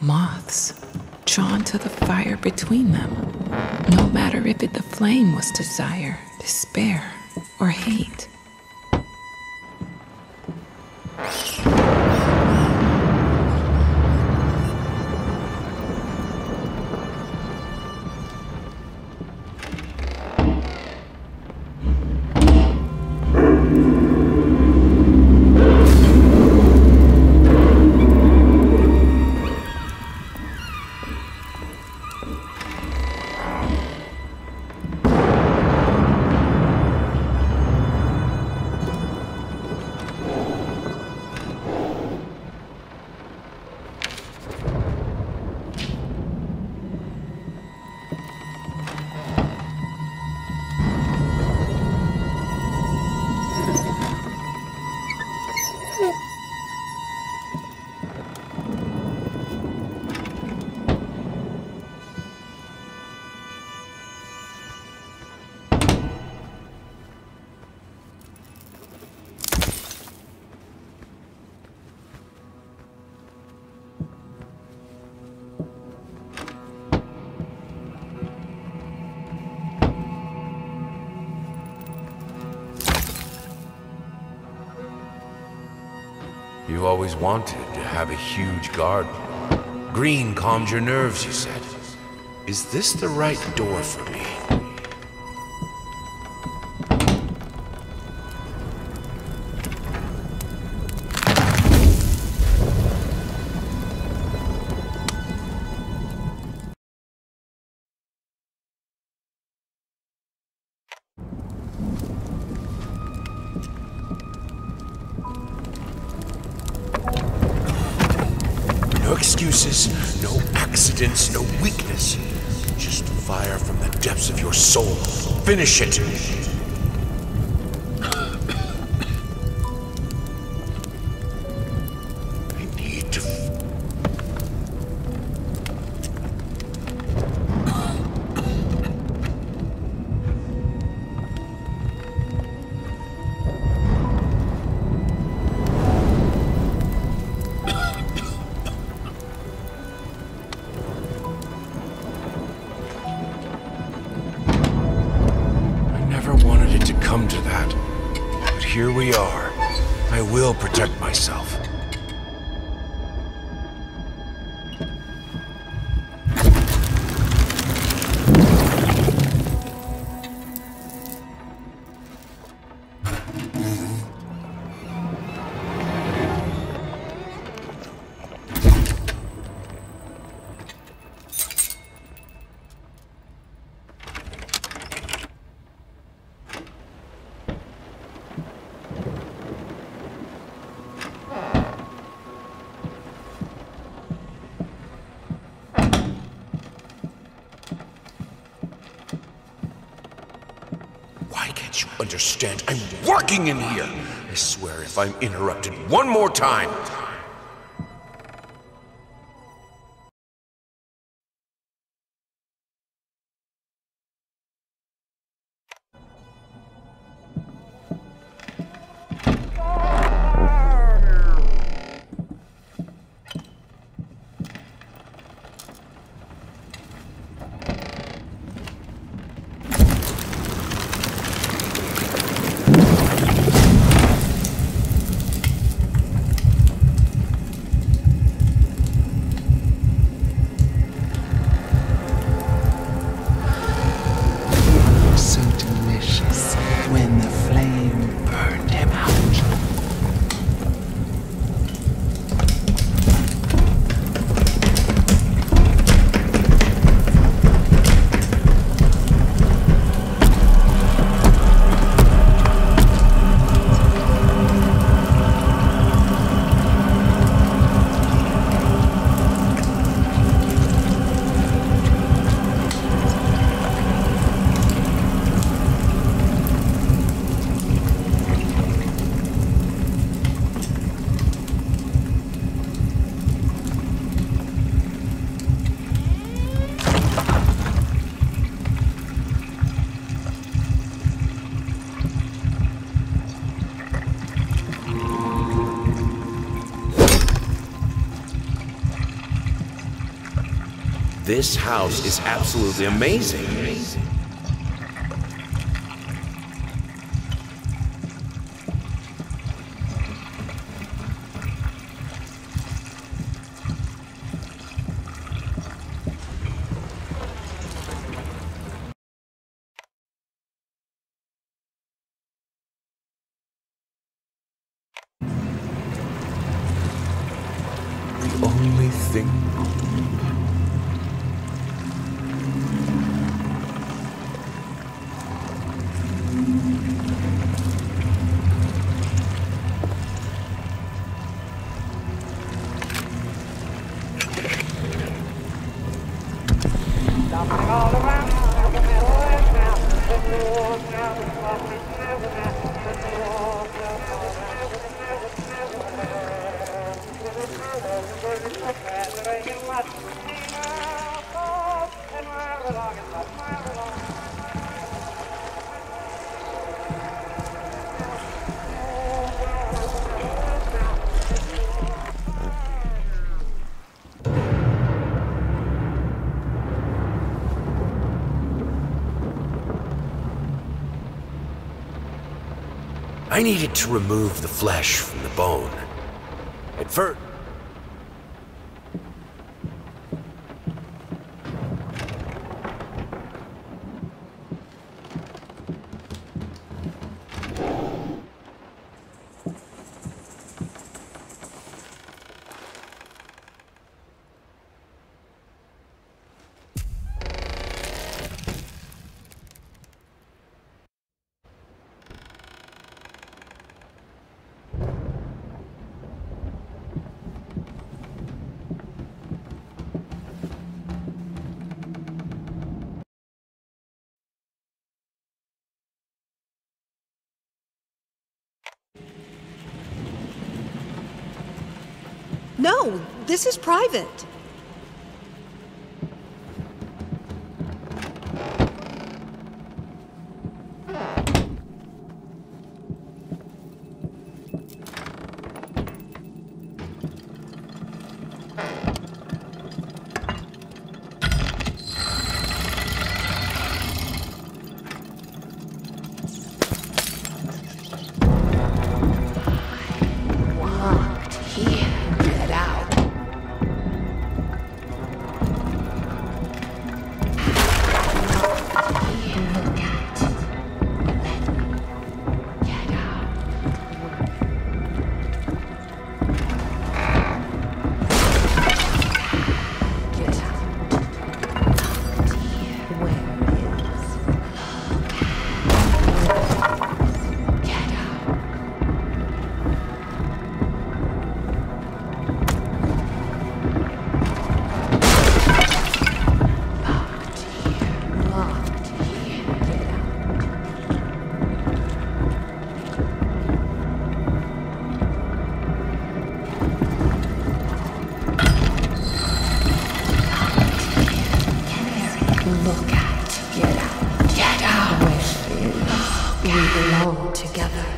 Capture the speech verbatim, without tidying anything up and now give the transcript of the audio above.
moths, drawn to the fire between them, no matter if it the flame was desire, despair, or hate. You always wanted to have a huge garden. Green calmed your nerves, you said. Is this the right door for me? Excuses, no accidents, no weakness. Just fire from the depths of your soul. Finish it! I need to... Here we are. I will protect myself. You understand? I'm working in here! I swear if I'm interrupted one more time... This house is absolutely amazing. The only thing... I needed to remove the flesh from the bone. At first... No, this is private. Look at, get out, get out. Where she is. We belong together.